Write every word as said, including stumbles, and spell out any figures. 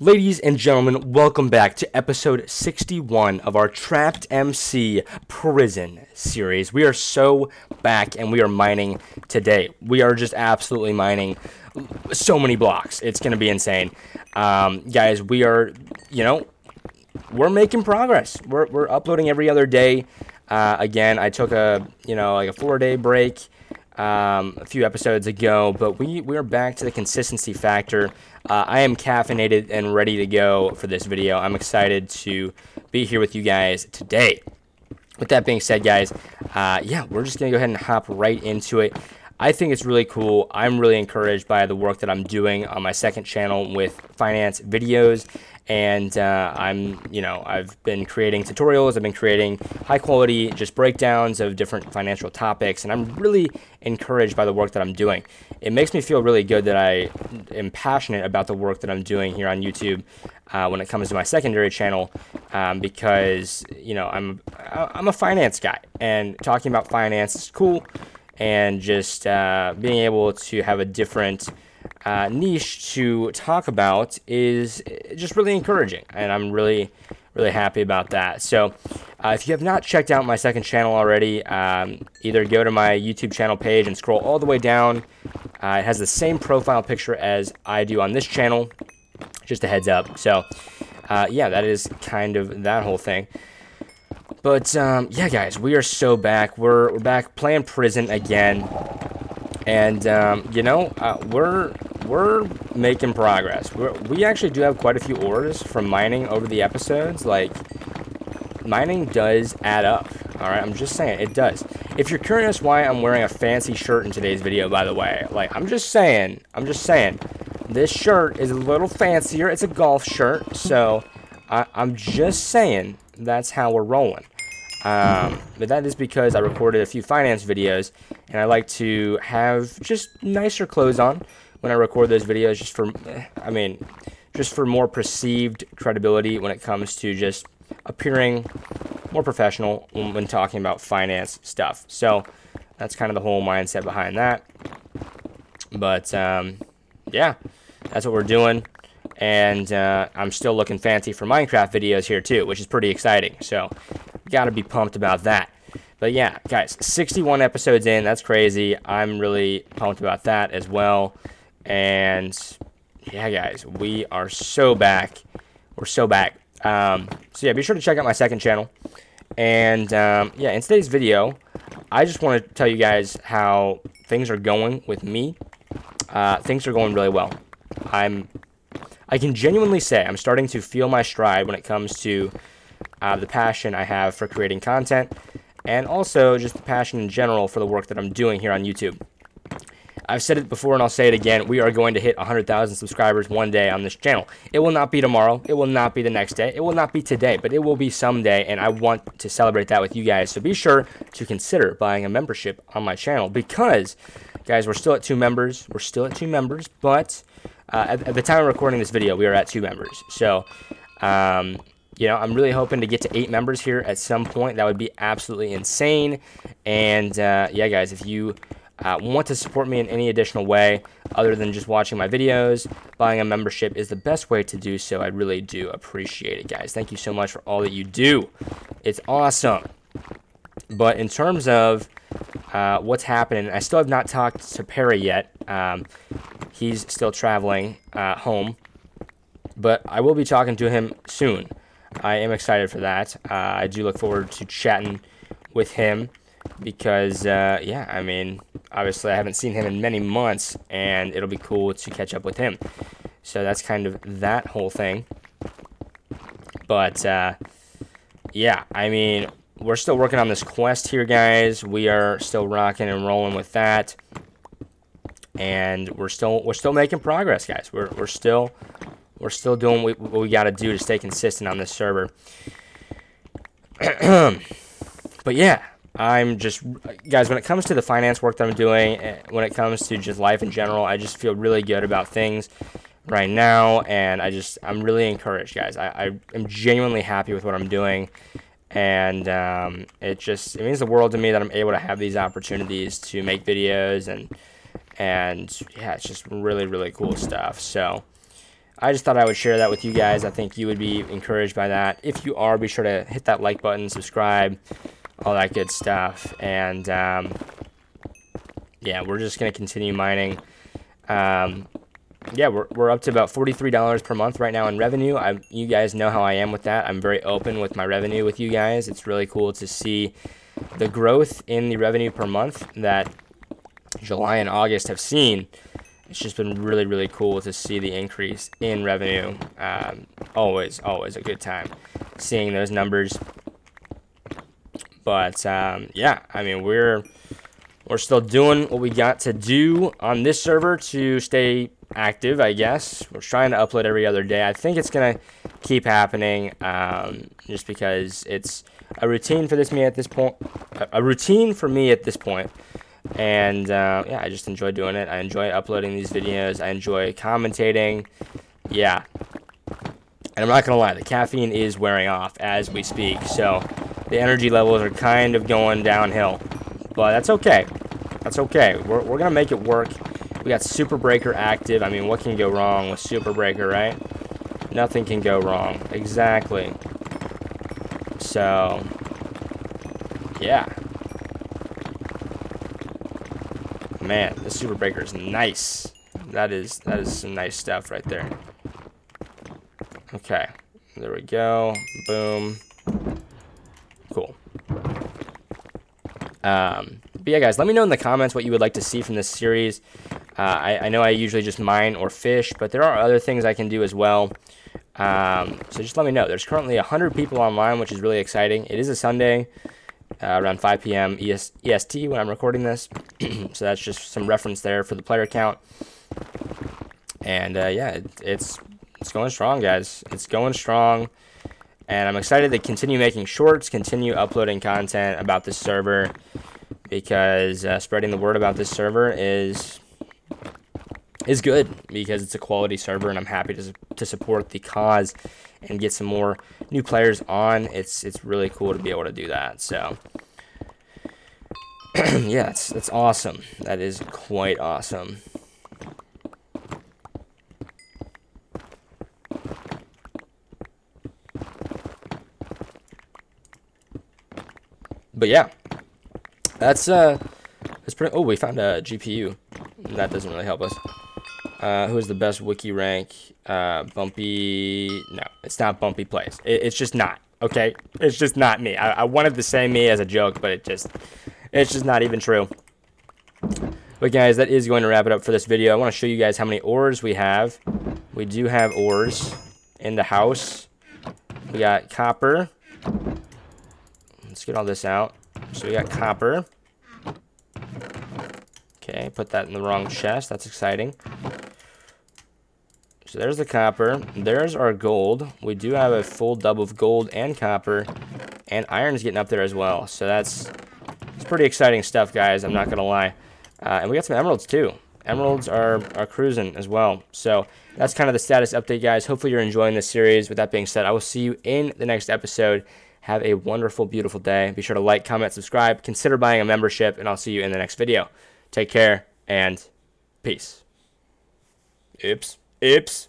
Ladies and gentlemen, welcome back to episode sixty-one of our Trapped M C prison series. We are so back and we are mining today. We are just absolutely mining so many blocks. It's going to be insane. Um, guys, we are, you know, we're making progress. We're, we're uploading every other day. Uh, again, I took a, you know, like a four-day break. Um, a few episodes ago, but we, we are back to the consistency factor. Uh, I am caffeinated and ready to go for this video. I'm excited to be here with you guys today. With that being said, guys, uh, yeah, we're just going to go ahead and hop right into it. I think it's really cool. I'm really encouraged by the work that I'm doing on my second channel with finance videos. And uh, I'm, you know, I've been creating tutorials. I've been creating high quality, just breakdowns of different financial topics. And I'm really encouraged by the work that I'm doing. It makes me feel really good that I am passionate about the work that I'm doing here on YouTube uh, when it comes to my secondary channel, um, because, you know, I'm, I'm a finance guy and talking about finance is cool. And just uh, being able to have a different Uh, niche to talk about is just really encouraging, and I'm really really happy about that. So uh, if you have not checked out my second channel already, um, either go to my YouTube channel page and scroll all the way down. Uh, it has the same profile picture as I do on this channel, just a heads up. So uh, yeah, that is kind of that whole thing. But um, yeah, guys, we are so back. We're, we're back playing prison again. And, um, you know, uh, we're, we're making progress. We're, we actually do have quite a few ores from mining over the episodes. Like, mining does add up. All right, I'm just saying, it does. If you're curious why I'm wearing a fancy shirt in today's video, by the way, like, I'm just saying, I'm just saying, this shirt is a little fancier. It's a golf shirt, so I, I'm just saying that's how we're rolling. Um, but that is because I recorded a few finance videos, and I like to have just nicer clothes on when I record those videos, just for, I mean, just for more perceived credibility when it comes to just appearing more professional when, when talking about finance stuff. So that's kind of the whole mindset behind that. But um, yeah, that's what we're doing. And uh, I'm still looking fancy for Minecraft videos here too, which is pretty exciting. So gotta be pumped about that. But yeah, guys, sixty-one episodes in, that's crazy. I'm really pumped about that as well. And yeah, guys, we are so back. We're so back. Um, so yeah, be sure to check out my second channel. And um, yeah, in today's video, I just want to tell you guys how things are going with me. Uh, things are going really well. I'm, I can genuinely say I'm starting to feel my stride when it comes to Uh, the passion I have for creating content, and also just the passion in general for the work that I'm doing here on YouTube. I've said it before and I'll say it again, we are going to hit one hundred thousand subscribers one day on this channel. It will not be tomorrow, it will not be the next day, it will not be today, but it will be someday, and I want to celebrate that with you guys. So be sure to consider buying a membership on my channel, because, guys, we're still at two members, we're still at two members, but uh, at, at the time of recording this video, we are at two members. So, um... you know, I'm really hoping to get to eight members here at some point. That would be absolutely insane. And, uh, yeah, guys, if you uh, want to support me in any additional way other than just watching my videos, buying a membership is the best way to do so. I really do appreciate it, guys. Thank you so much for all that you do. It's awesome. But in terms of uh, what's happening, I still have not talked to Perry yet. Um, he's still traveling uh, home. But I will be talking to him soon. I am excited for that. Uh, I do look forward to chatting with him because, uh, yeah, I mean, obviously I haven't seen him in many months, and it'll be cool to catch up with him. So that's kind of that whole thing. But, uh, yeah, I mean, we're still working on this quest here, guys. We are still rocking and rolling with that. And we're still we're still making progress, guys. We're, we're still... We're still doing what we, we got to do to stay consistent on this server. But yeah, I'm just... Guys, when it comes to the finance work that I'm doing, when it comes to just life in general, I just feel really good about things right now. And I just... I'm really encouraged, guys. I, I am genuinely happy with what I'm doing. And um, it just... It means the world to me that I'm able to have these opportunities to make videos. And, and yeah, it's just really, really cool stuff. So... I just thought I would share that with you guys. I think you would be encouraged by that. If you are, be sure to hit that like button, subscribe, all that good stuff. And um, yeah, we're just going to continue mining. Um, yeah, we're, we're up to about forty-three dollars per month right now in revenue. I, you guys know how I am with that. I'm very open with my revenue with you guys. It's really cool to see the growth in the revenue per month that July and August have seen. It's just been really, really cool to see the increase in revenue. Um, always, always a good time seeing those numbers. But um, yeah, I mean, we're we're still doing what we got to do on this server to stay active, I guess. We're trying to upload every other day. I think it's gonna keep happening, um, just because it's a routine for this me at this point. A routine for me at this point. And uh, yeah, I just enjoy doing it. I enjoy uploading these videos. I enjoy commentating. Yeah. And I'm not going to lie, the caffeine is wearing off as we speak. So the energy levels are kind of going downhill. But that's okay. That's okay. We're, we're going to make it work. We got Super Breaker active. I mean, what can go wrong with Super Breaker, right? Nothing can go wrong. Exactly. So, yeah. Man, the Super Breaker is nice. That is that is some nice stuff right there. Okay, there we go. Boom. Cool. Um, but yeah, guys, let me know in the comments what you would like to see from this series. Uh, I, I know I usually just mine or fish, but there are other things I can do as well. Um, so just let me know. There's currently one hundred people online, which is really exciting. It is a Sunday. Uh, around five P M E S T when I'm recording this. So that's just some reference there for the player count. And uh, yeah, it, it's it's going strong, guys. It's going strong. And I'm excited to continue making shorts, continue uploading content about this server, because uh, spreading the word about this server is is good, because it's a quality server, and I'm happy to, to support the cause and get some more new players on. It's it's really cool to be able to do that. So yeah, that's that's awesome. That is quite awesome. But yeah, that's uh, that's pretty. Oh, we found a G P U. That doesn't really help us. Uh, who is the best wiki rank? Uh, Bumpy... No, it's not BumpyPlays. It, it's just not, okay? It's just not me. I, I wanted to say me as a joke, but it just... It's just not even true. But guys, that is going to wrap it up for this video. I want to show you guys how many ores we have. We do have ores in the house. We got copper. Let's get all this out. So we got copper. Okay, put that in the wrong chest. That's exciting. So there's the copper. There's our gold. We do have a full dub of gold and copper, and iron's getting up there as well. So that's it's pretty exciting stuff, guys. I'm not gonna lie. Uh, and we got some emeralds too. Emeralds are are cruising as well. So that's kind of the status update, guys. Hopefully you're enjoying this series. With that being said, I will see you in the next episode. Have a wonderful, beautiful day. Be sure to like, comment, subscribe, consider buying a membership, and I'll see you in the next video. Take care and peace. Oops. Oops.